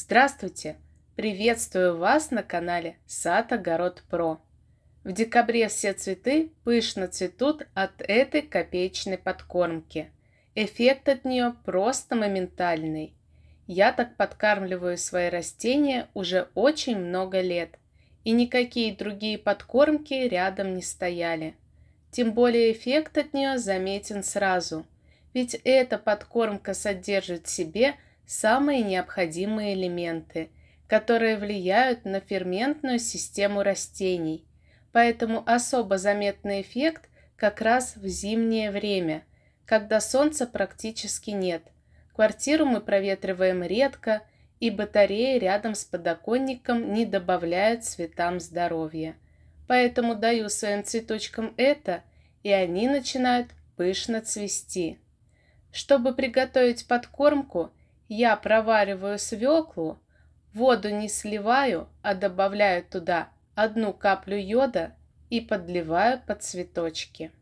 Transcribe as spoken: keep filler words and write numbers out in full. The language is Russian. Здравствуйте! Приветствую вас на канале Сад Огород Про. В декабре все цветы пышно цветут от этой копеечной подкормки. Эффект от нее просто моментальный. Я так подкармливаю свои растения уже очень много лет, и никакие другие подкормки рядом не стояли. Тем более эффект от нее заметен сразу, ведь эта подкормка содержит в себе самые необходимые элементы, которые влияют на ферментную систему растений. Поэтому особо заметный эффект как раз в зимнее время, когда солнца практически нет. Квартиру мы проветриваем редко, и батареи рядом с подоконником не добавляют цветам здоровья. Поэтому даю своим цветочкам это, и они начинают пышно цвести. Чтобы приготовить подкормку, я провариваю свеклу, воду не сливаю, а добавляю туда одну каплю йода и подливаю под цветочки.